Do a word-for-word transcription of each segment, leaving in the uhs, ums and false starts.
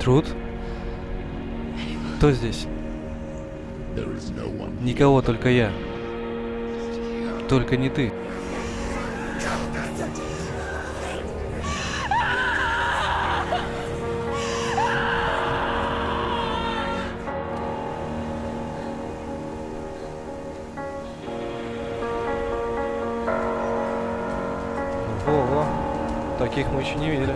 Труд? Кто здесь? Никого, только я. Только не ты. Ого, таких мы еще не видели.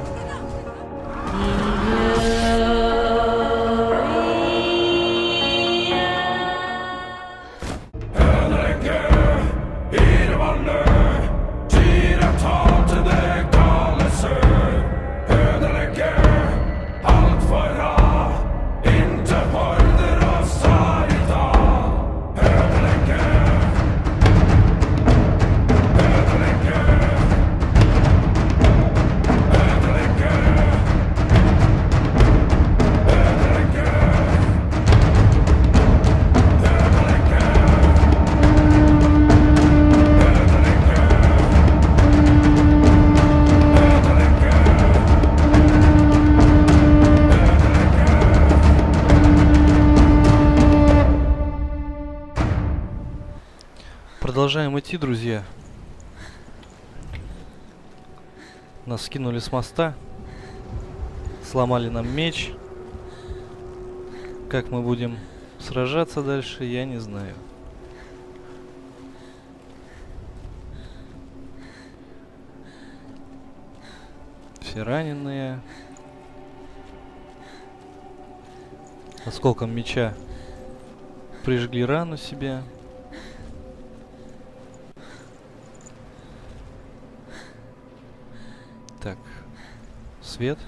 Продолжаем идти, друзья. Нас скинули с моста, сломали нам меч. Как мы будем сражаться дальше, я не знаю. Все раненые. Осколком меча прижгли рану себе. Так, свет,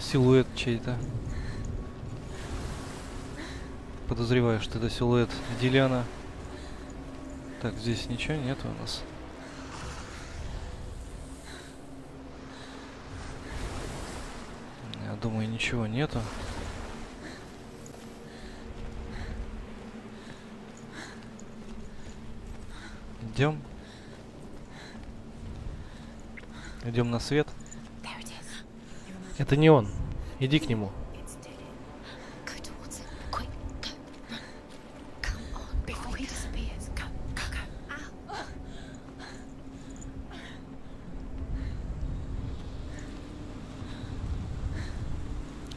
силуэт чей-то. Подозреваю, что это силуэт Диллиона. Так, здесь ничего нет у нас. Я думаю, ничего нету. Идем. Идем на свет. Это не он. Иди к нему.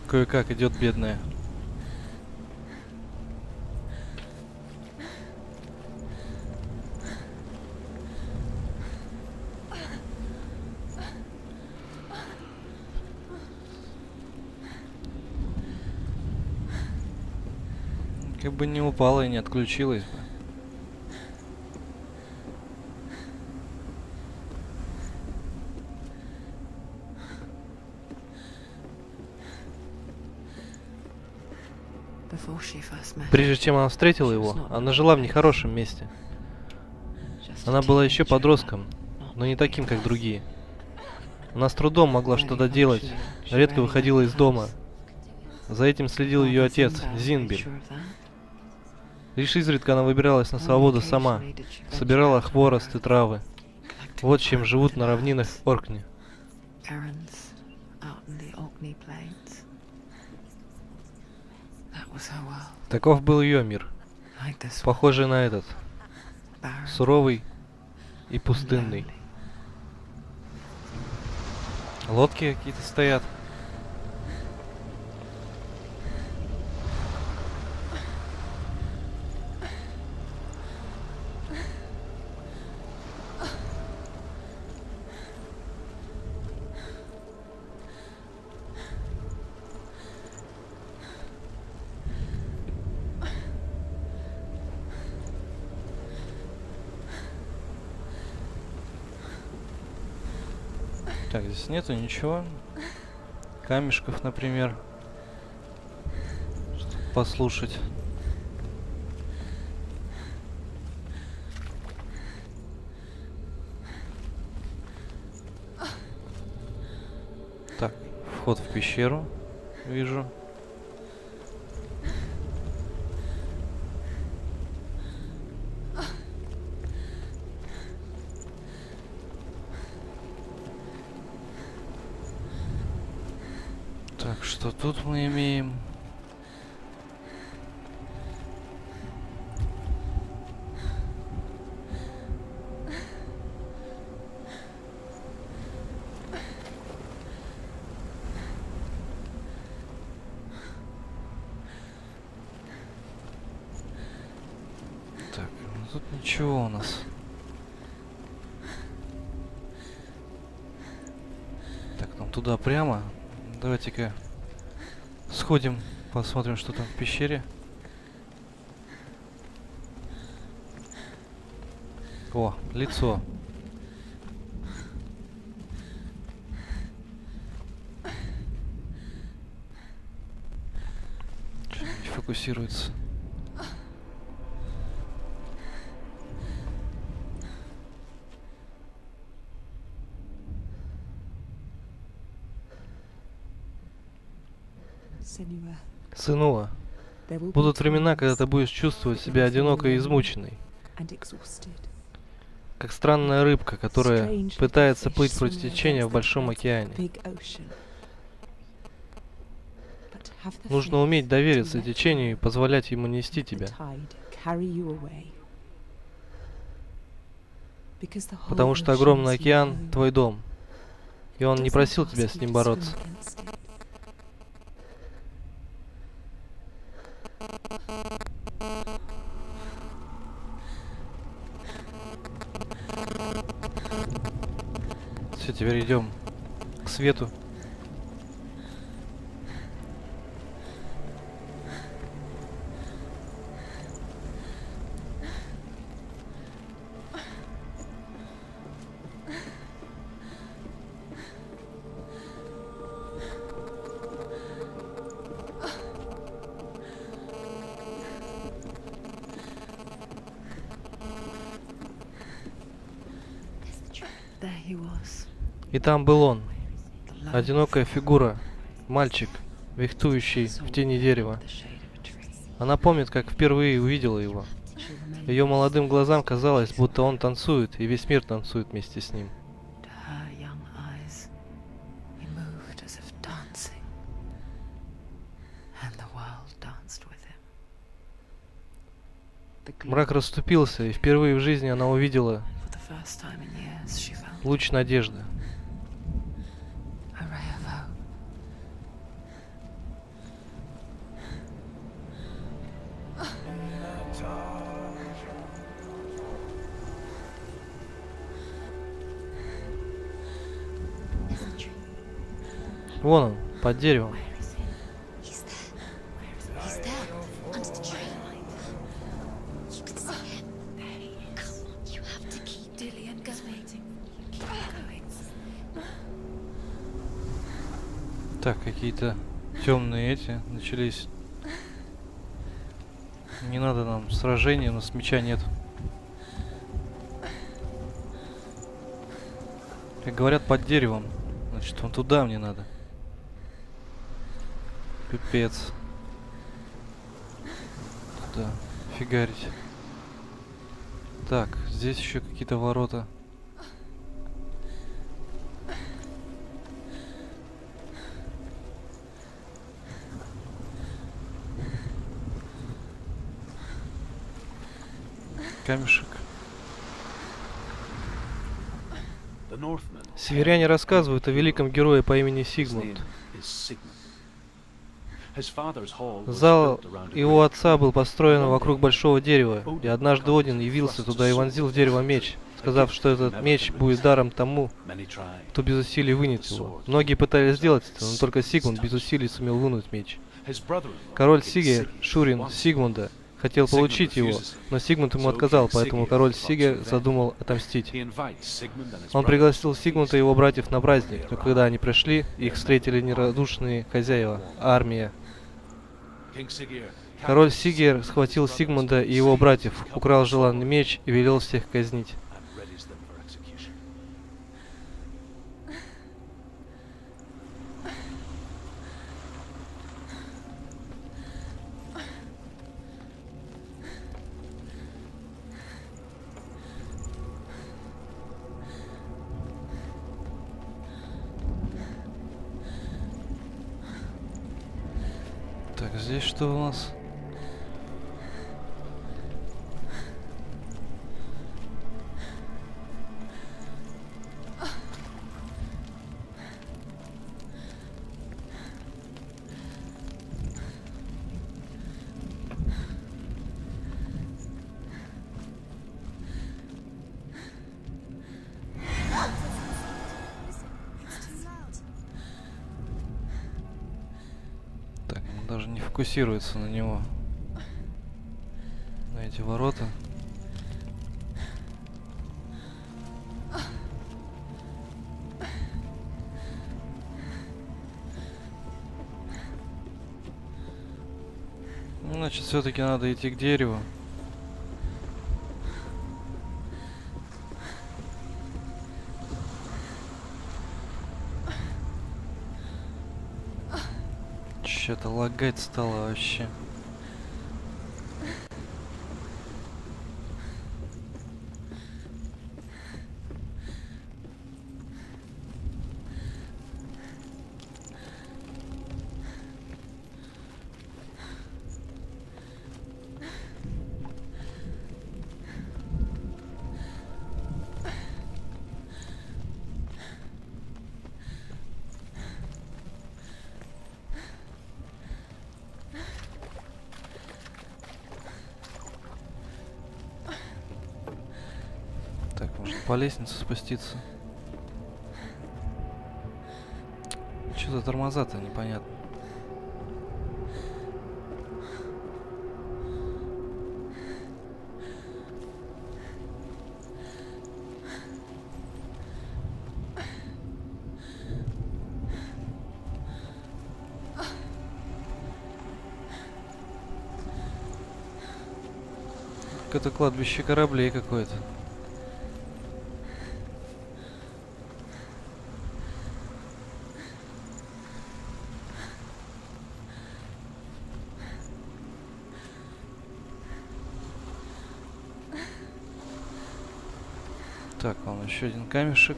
Кое-как идет бедная. Как бы не упала и не отключилась бы. Прежде чем она встретила его, она жила в нехорошем месте. Она была еще подростком, но не таким, как другие. Она с трудом могла что-то делать, редко выходила из дома. За этим следил ее отец, Зинби. Лишь изредка она выбиралась на свободу сама, собирала хворост и травы. Вот чем живут на равнинах Оркни. Таков был ее мир, похожий на этот, суровый и пустынный. Лодки какие-то стоят. Так, здесь нету ничего. Камешков, например. Чтобы послушать. вход в пещеру, вижу. Так, что тут мы имеем? Чего у нас? Так, нам туда прямо. Давайте-ка сходим, посмотрим, что там в пещере. О, лицо. Чё, не фокусируется. Сенуа, будут времена, когда ты будешь чувствовать себя одинокой и измученной, как странная рыбка, которая пытается плыть против течения в большом океане. Нужно уметь довериться течению и позволять ему нести тебя, потому что огромный океан — твой дом, и он не просил тебя с ним бороться. Все, теперь идем к свету. И там был он, одинокая фигура, мальчик, вихтующий в тени дерева. Она помнит, как впервые увидела его. Ее молодым глазам казалось, будто он танцует, и весь мир танцует вместе с ним. Мрак расступился, и впервые в жизни она увидела луч надежды. Вон он, под деревом. Так, какие-то темные эти начались. Не надо нам сражения, у нас меча нет. Как говорят, под деревом. Значит, вон туда мне надо. Пипец. Туда фигарить. Так, здесь еще какие-то ворота. Камешек. Северяне рассказывают о великом герое по имени Сигмунд. Зал его отца был построен вокруг большого дерева, и однажды Один явился туда и вонзил в дерево меч, сказав, что этот меч будет даром тому, кто без усилий вынет его. Многие пытались сделать это, но только Сигмунд без усилий сумел вынуть меч. Король Сиге, шурин Сигмунда, хотел получить его, но Сигмунд ему отказал, поэтому король Сигер задумал отомстить. Он пригласил Сигмунда и его братьев на праздник, но когда они пришли, их встретили нерадушные хозяева, армия. Король Сигер схватил Сигмунда и его братьев, украл желанный меч и велел всех казнить. здесь что у нас? Даже не фокусируется на него, на эти ворота. Значит, все-таки надо идти к дереву. Что-то лагать стало вообще. По лестнице спуститься. Что за тормоза-то непонятно. Какое-то кладбище кораблей какое-то. Так, вон еще один камешек.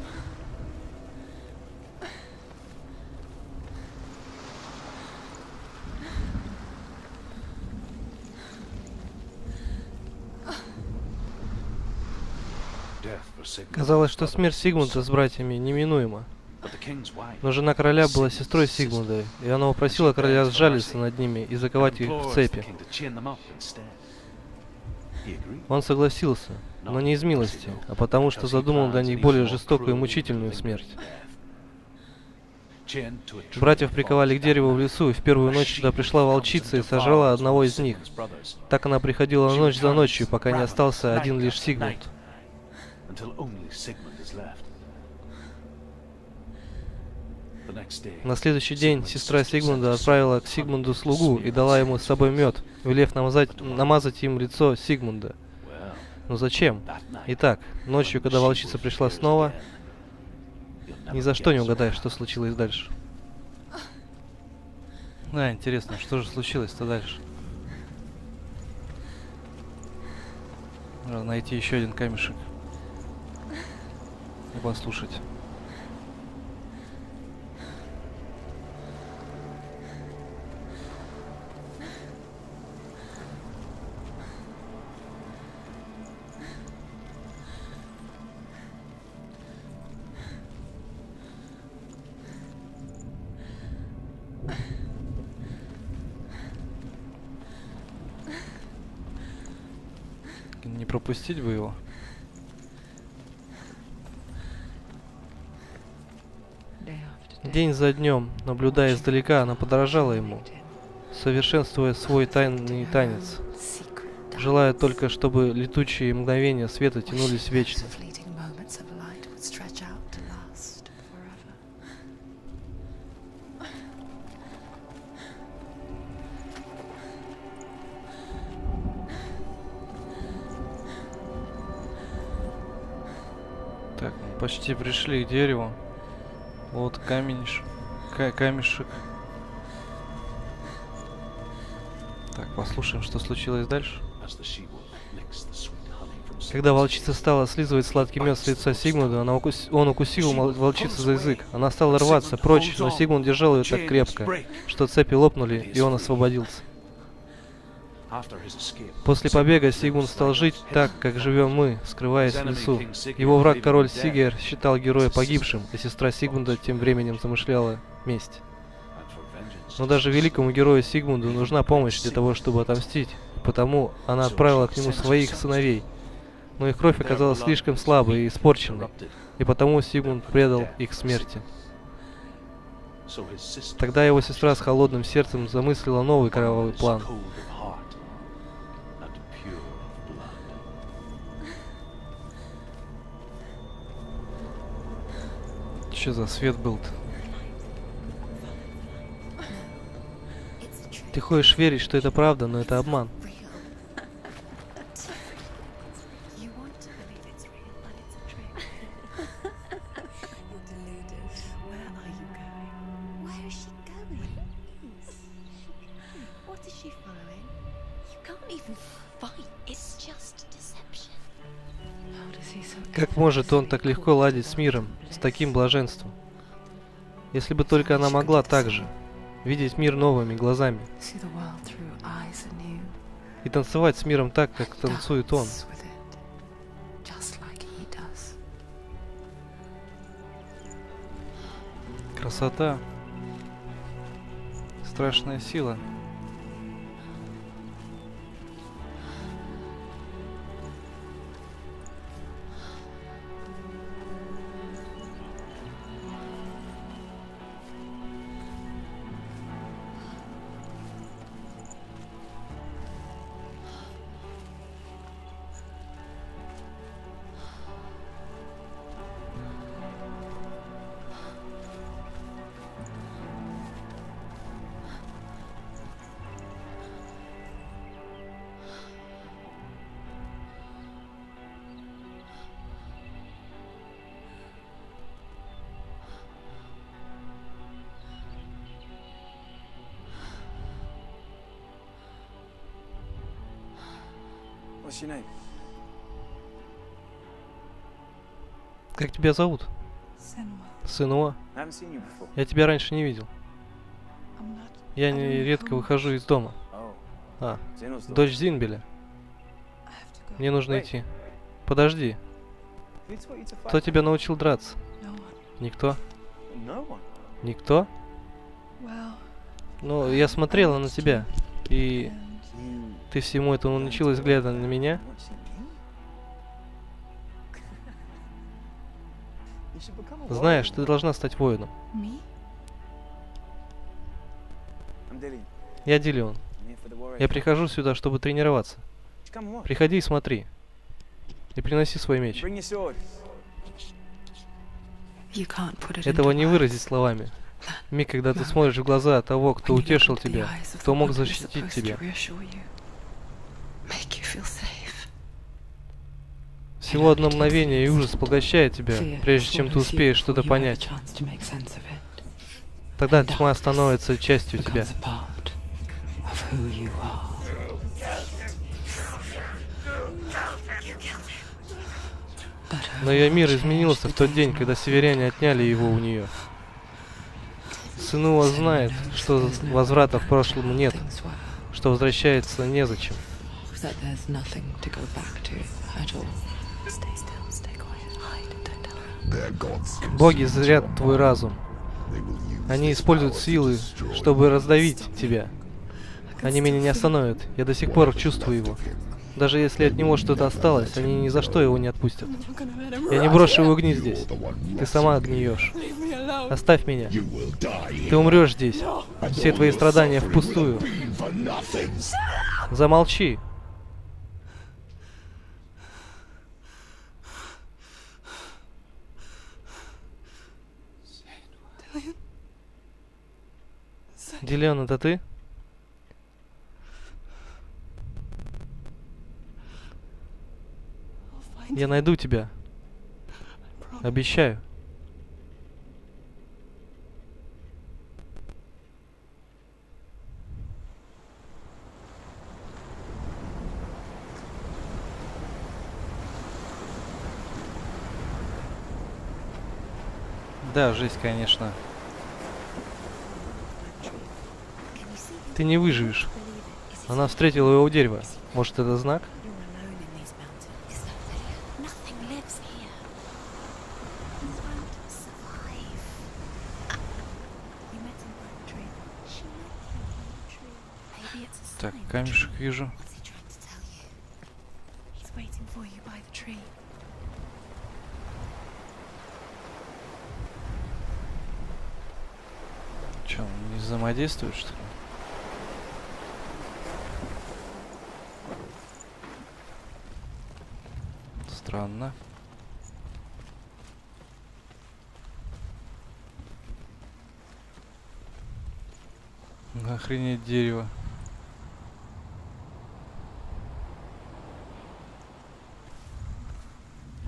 Казалось, что смерть Сигмунда с братьями неминуема. Но жена короля была сестрой Сигмунда, и она упросила короля сжалиться над ними и заковать их в цепи. Он согласился, но не из милости, а потому что задумал для них более жестокую и мучительную смерть. Братьев приковали к дереву в лесу, и в первую ночь сюда пришла волчица и сожрала одного из них. Так она приходила ночь за ночью, пока не остался один лишь Сигмунд. На следующий день сестра Сигмунда отправила к Сигмунду слугу и дала ему с собой мед, велев намазать, намазать им лицо Сигмунда. Но зачем? Итак, ночью, когда волчица пришла снова, ни за что не угадаешь, что случилось дальше. Да, интересно, что же случилось-то дальше? Надо найти еще один камешек и послушать. Не пропустить бы его. День за днем, наблюдая издалека, она подражала ему, совершенствуя свой тайный танец, желая только, чтобы летучие мгновения света тянулись вечно. Так, мы почти пришли к дереву. Вот каменьш... камешек. Так, послушаем, что случилось дальше. Когда волчица стала слизывать сладкий мед с лица Сигмунда, она укус... он укусил волчицу за язык. Она стала рваться прочь, но Сигмунд держал ее так крепко, что цепи лопнули, и он освободился. После побега Сигмунд стал жить так, как живем мы, скрываясь в лесу. Его враг король Сигер считал героя погибшим, а сестра Сигмунда тем временем замышляла месть. Но даже великому герою Сигмунду нужна помощь для того, чтобы отомстить, потому она отправила к нему своих сыновей. Но их кровь оказалась слишком слабой и испорченной, и потому Сигмунд предал их смерти. Тогда его сестра с холодным сердцем замыслила новый кровавый план. Че за свет был-то? Ты хочешь верить, что это правда, но это обман. Как может он так легко ладить с миром, с таким блаженством? Если бы только она могла так же видеть мир новыми глазами и танцевать с миром так, как танцует он. Красота. Страшная сила. Как тебя зовут? Сенуа. Я тебя раньше не видел. Я нередко выхожу из дома. А, дочь Зинбеля. Мне нужно идти. Подожди. Кто тебя научил драться? Никто. Никто? Ну, я смотрела на тебя, и... Ты всему этому научилась, глядя на меня? Знаешь, ты должна стать воином. Я Диллион. Я прихожу сюда, чтобы тренироваться. Приходи и смотри. И приноси свой меч. Этого не выразить словами. Миг, когда ты смотришь в глаза того, кто утешил тебя, кто мог защитить тебя. Всего одно мгновение, и ужас поглощает тебя, прежде чем ты успеешь что-то понять. Тогда тьма становится частью тебя. Но ее мир изменился в тот день, когда северяне отняли его у нее. Сынуа знает, что возврата в прошлом нет, что возвращается незачем. Боги зрят твой разум. Они используют силы, чтобы раздавить тебя. Они меня не остановят. Я до сих пор чувствую его. Даже если от него что-то осталось, они ни за что его не отпустят. Я не брошу его гнить здесь. Ты сама гниешь. Оставь меня. Ты умрешь здесь. Все твои страдания впустую. Замолчи. Диллион, это ты? Я найду тебя. Обещаю. Да, жесть, конечно. Ты не выживешь. Она встретила его у дерева. Может, это знак? Так, камешек вижу. Че, он не взаимодействует, что ли? Странно. Охренеть дерево.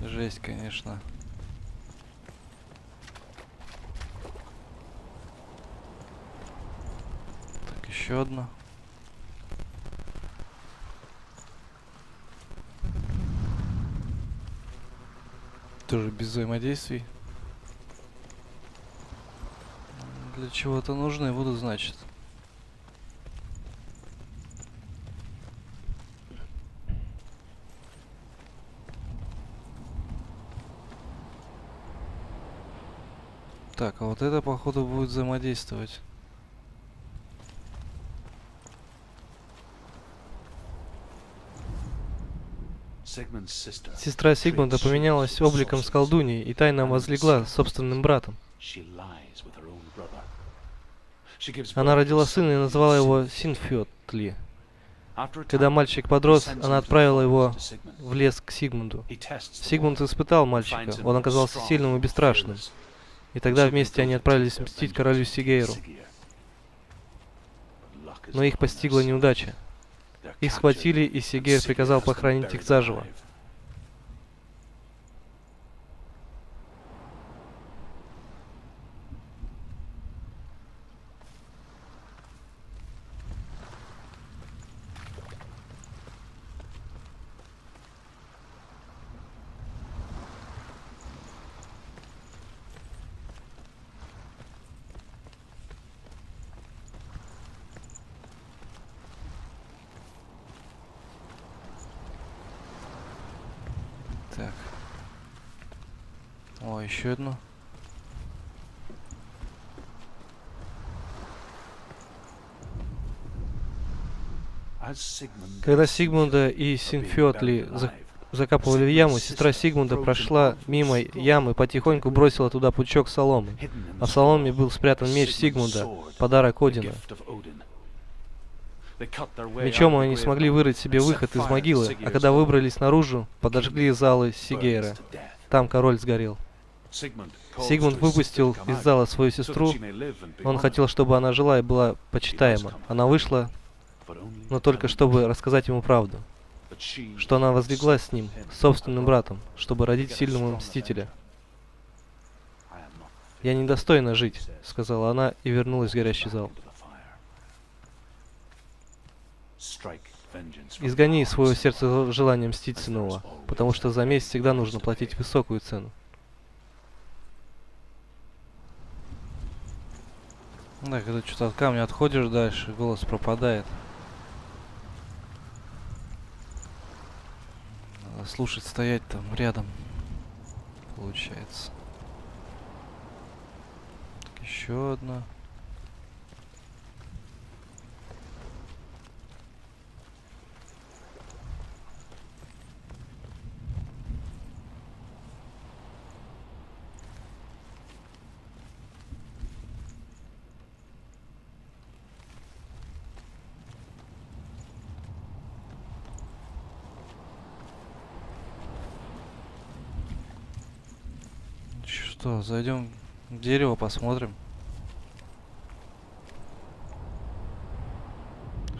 Жесть, конечно. Так, еще одно. Тоже без взаимодействий. Для чего-то нужны будут, значит. Так, а вот это, походу, будет взаимодействовать. Сестра Сигмунда поменялась обликом с колдуньей и тайно возлегла с собственным братом. Она родила сына и назвала его Синфьотли. Когда мальчик подрос, она отправила его в лес к Сигмунду. Сигмунд испытал мальчика, он оказался сильным и бесстрашным. И тогда вместе они отправились мстить королю Сигеру. Но их постигла неудача. Их схватили, и Сигер приказал похоронить их заживо. Так. О, еще одно. Когда Сигмунда и Синфьотли за закапывали в яму, сестра Сигмунда прошла мимо ямы, потихоньку бросила туда пучок соломы. А в соломе был спрятан меч Сигмунда, подарок Одина. Мечом они смогли вырыть себе выход из могилы, а когда выбрались наружу, подожгли залы Сигера. Там король сгорел. Сигмунд выпустил из зала свою сестру. Он хотел, чтобы она жила и была почитаема. Она вышла, но только чтобы рассказать ему правду, что она возлегла с ним, с собственным братом, чтобы родить сильного мстителя. «Я недостойна жить», — сказала она и вернулась в горящий зал. Изгони из своего сердца желание мстить Сенуа, потому что за месть всегда нужно платить высокую цену. Да, когда что-то от камня отходишь дальше, голос пропадает. Надо слушать, стоять там рядом. Получается. Так, еще одна. Что, зайдем в дерево, посмотрим,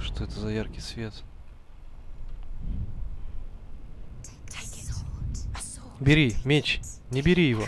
что это за яркий свет. Бери меч, не бери его.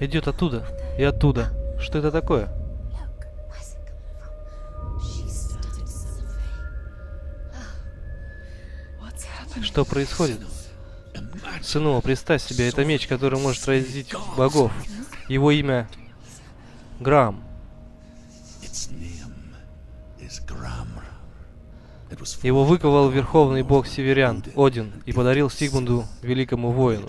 Идет оттуда и оттуда. Что это такое? Что происходит? Сынова, представь себе, это меч, который может разить богов. Его имя Грам. Его выковал верховный бог северян, Один, и подарил Сигмунду, великому воину.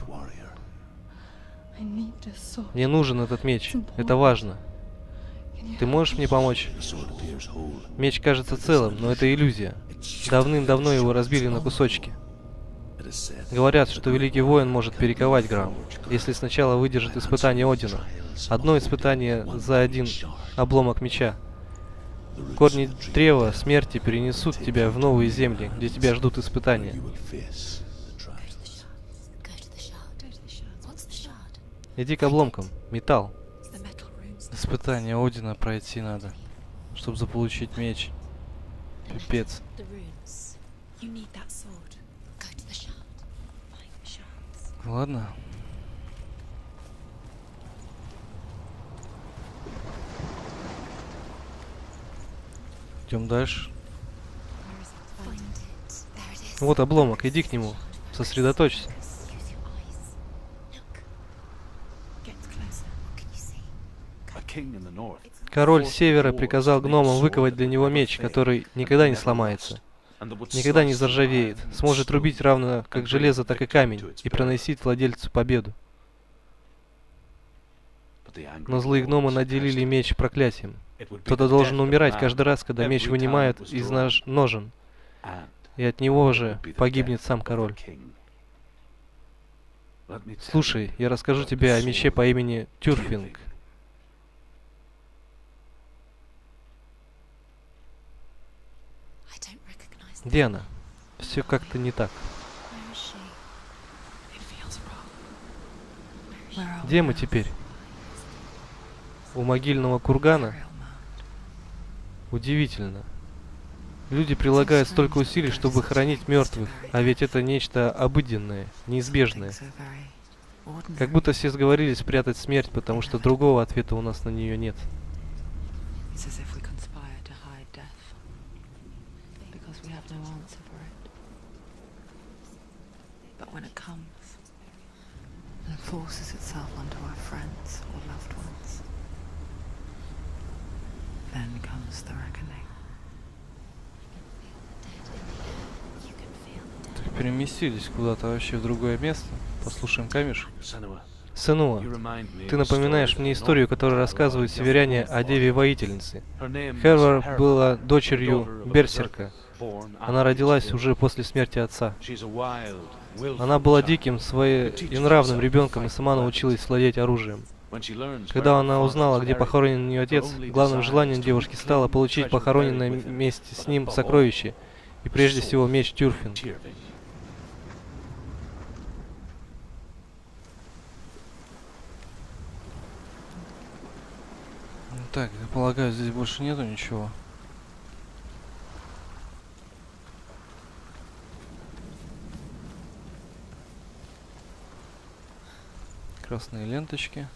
Мне нужен этот меч. Это важно. Ты можешь мне помочь? Меч кажется целым, но это иллюзия. Давным-давно его разбили на кусочки. Говорят, что великий воин может перековать Грам, если сначала выдержит испытание Одина. Одно испытание за один обломок меча. Корни древа смерти перенесут тебя в новые земли, где тебя ждут испытания. Иди к обломкам. Металл. Испытание Одина пройти надо, чтобы заполучить меч. Пипец. Ладно. Идем дальше. Вот обломок, иди к нему. Сосредоточься. Король Севера приказал гномам выковать для него меч, который никогда не сломается, никогда не заржавеет, сможет рубить равно как железо, так и камень, и проносить владельцу победу. Но злые гномы наделили меч проклятием. Кто-то должен умирать каждый раз, когда меч вынимают из ножен, и от него же погибнет сам король. Слушай, я расскажу тебе о мече по имени Тюрфинг. Где она? Все как-то не так. Где мы теперь? У могильного кургана? Удивительно. Люди прилагают столько усилий, чтобы хоронить мертвых, а ведь это нечто обыденное, неизбежное. Как будто все сговорились прятать смерть, потому что другого ответа у нас на нее нет. Так переместились куда-то вообще в другое место. Послушаем камешек. Сенуа, ты напоминаешь мне историю, которую рассказывают северяне о деве-воительнице. Хервар была дочерью Берсерка. Она родилась уже после смерти отца. Она была диким, своенравным ребенком и сама научилась владеть оружием. Когда она узнала, где похоронен ее отец, главным желанием девушки стало получить похороненное вместе с ним сокровище, и прежде всего меч Тюрфинг. Так, я полагаю, здесь больше нету ничего. Красные ленточки.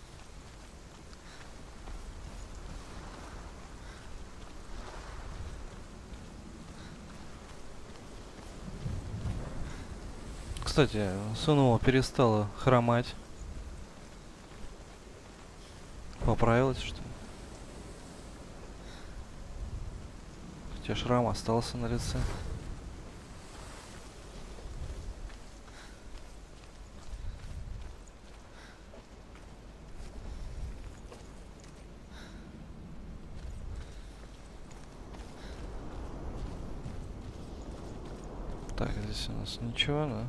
Кстати, Сенуа перестала хромать. Поправилась, что ли? Хотя шрам остался на лице. Так, здесь у нас ничего, да?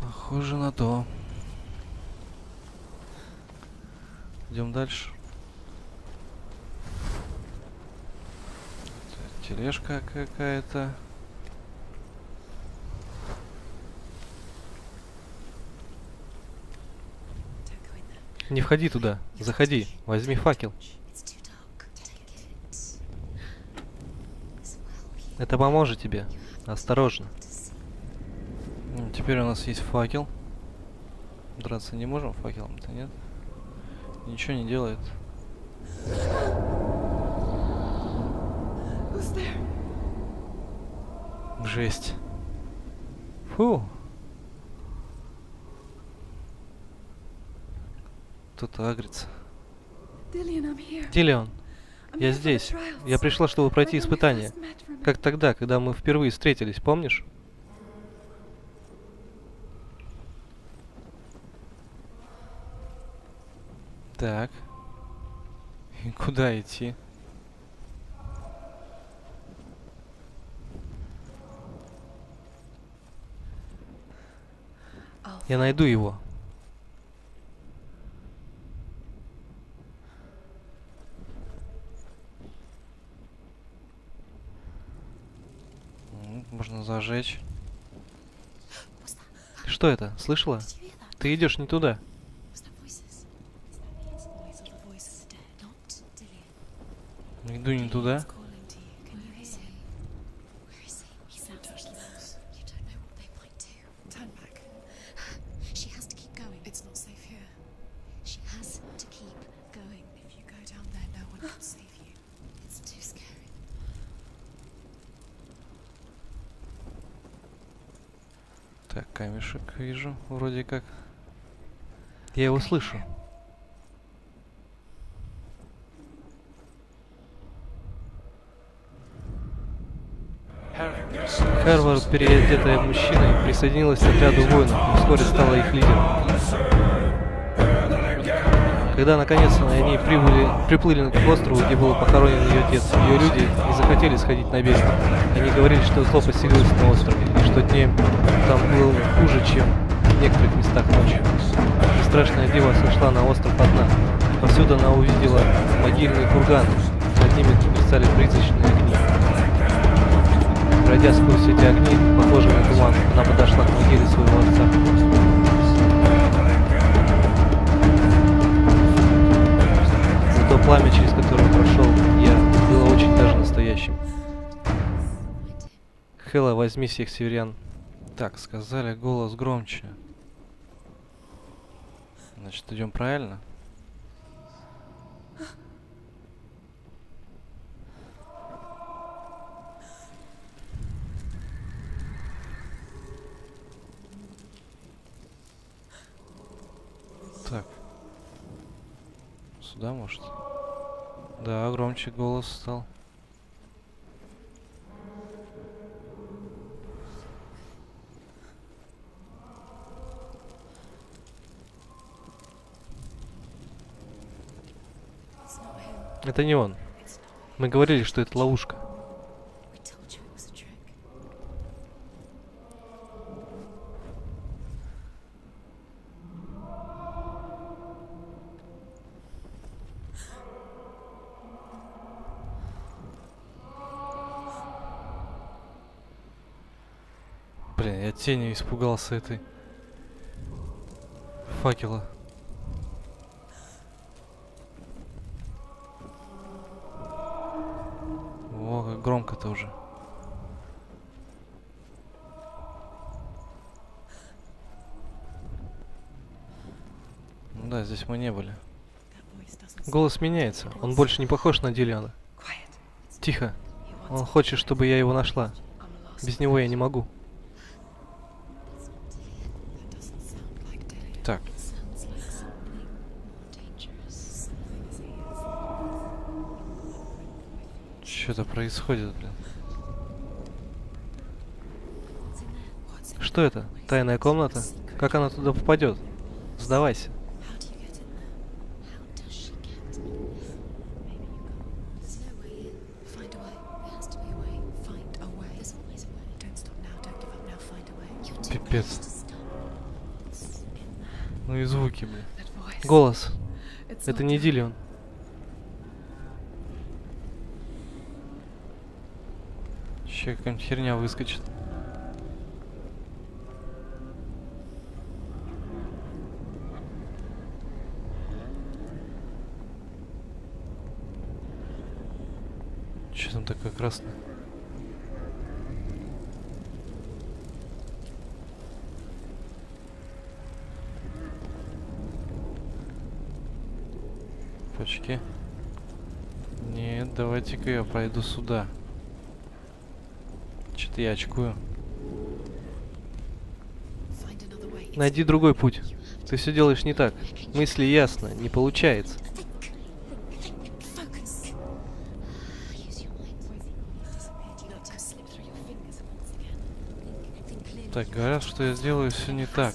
Похоже на то. Идем дальше. Тележка какая-то. Не входи туда. Заходи. Возьми факел. Это поможет тебе. Осторожно. Теперь у нас есть факел. драться не можем факелом-то, нет? Ничего не делает. Жесть. Фу. Кто-то агрится. Диллион, я здесь. Я пришла, чтобы пройти испытание. Как тогда, когда мы впервые встретились, помнишь? Так. И куда идти? Я найду его. Можно зажечь. Что это? Слышала? Ты идешь не туда. Иду не туда. Так, камешек вижу, вроде как. Я его слышу. Хервар, переодетая мужчиной, присоединилась к отряду воинов и вскоре стала их лидером. Когда наконец они прибыли, приплыли к острову, где был похоронен ее отец, ее люди не захотели сходить на берег. Они говорили, что зло поселилось на острове, и что днем там было хуже, чем в некоторых местах ночью. И страшная дева сошла на остров одна. Повсюду она увидела могильные курганы, над ними плясали призрачные огни. Пройдя сквозь эти огни, похожие на туман, она подошла к могиле своего отца. Зато пламя, через которое прошел я, было очень даже настоящим. Хэлла, возьми всех северян. Так, сказали, голос громче. Значит, идем правильно. Так. Сюда, может? Да, громче голос стал. Это не он. Мы говорили, что это ловушка. Блин, я тенью испугался этой факела. О, как громко тоже. Ну да, здесь мы не были. Голос меняется. Он больше не похож на Диллиона. Тихо. Он хочет, чтобы я его нашла. Без него я не могу. Так. Что-то происходит, блин. Что это? Тайная комната? Как она туда попадет? Сдавайся. Пипец. Ну и звуки, блин. Голос. Это не Диллион. Еще какая-нибудь херня выскочит. Что там такое красное? точки. Нет, давайте-ка я пройду сюда. Что-то я очкую. Найди другой путь. Ты все делаешь не так. Мысли ясно, не получается. Так, говорят, что я сделаю все не так.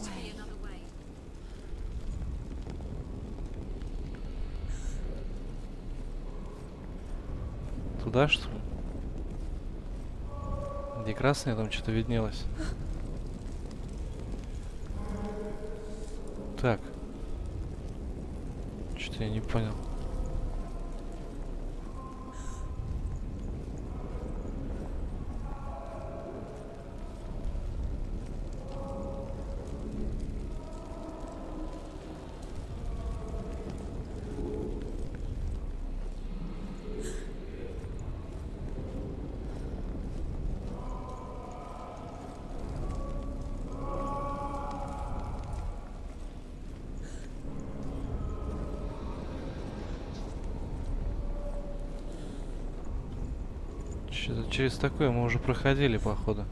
Туда, что ли? Где красное, там что-то виднелось. Так. Что-то я не понял. Через такое мы уже проходили, походу.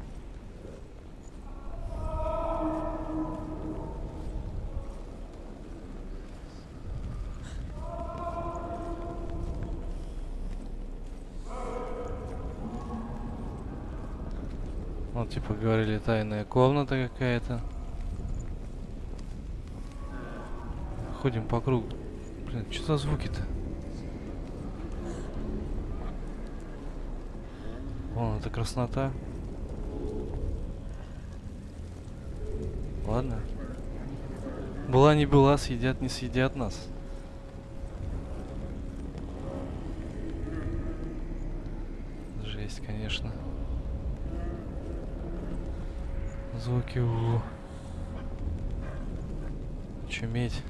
Вот, типа, говорили, тайная комната какая-то. Ходим по кругу. Блин, что за звуки-то? Вон, это краснота. Ладно. Была не была, съедят не съедят нас. Жесть, конечно. Звуки у... Чуметь.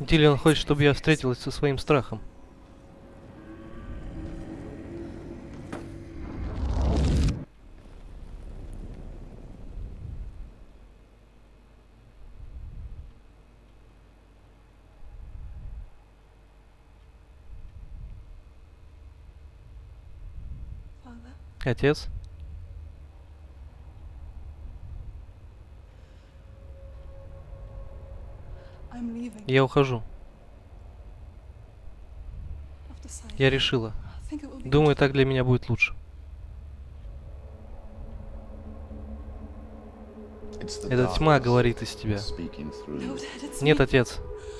Диллион хочет, чтобы я встретилась со своим страхом. Отец? Я ухожу. Я решила. Думаю, так для меня будет лучше. Эта тьма говорит из тебя. Нет, отец.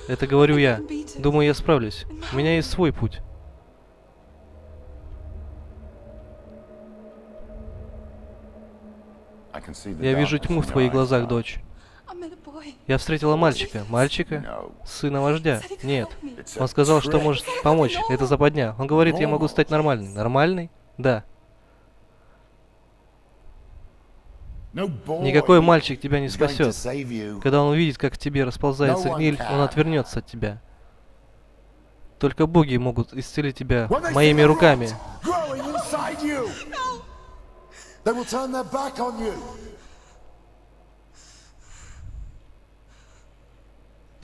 Это говорю я. Думаю, я справлюсь. У меня есть свой путь. Я вижу тьму в твоих глазах, дочь. Я встретила мальчика. Мальчика? Сына вождя? Нет. Он сказал, что может помочь. Это западня. Он говорит, я могу стать нормальной. Нормальной? Да. Никакой мальчик тебя не спасет. Когда он увидит, как в тебе расползается гниль, он отвернется от тебя. Только боги могут исцелить тебя моими руками.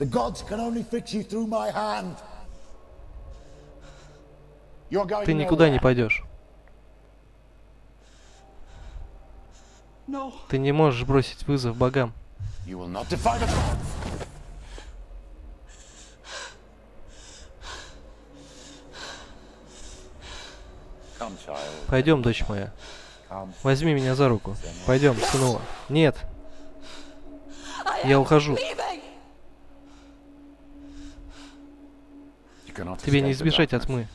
The gods can only fix you through my hand. You're going Ты никуда не пойдешь. No. Ты не можешь бросить вызов богам. You will not defy the gods. Come, child. Пойдем, дочь моя. Come. Возьми меня за руку. Пойдем, сынок. Нет. Я ухожу. Тебе не избежать от тьмы.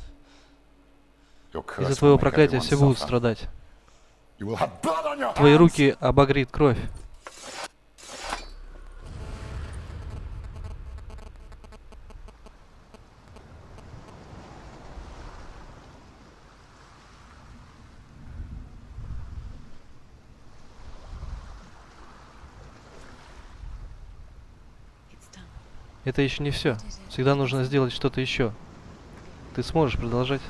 Из-за твоего проклятия все будут страдать. Твои руки обогрит кровь. Это еще не все. Всегда нужно сделать что-то еще. Ты сможешь продолжать?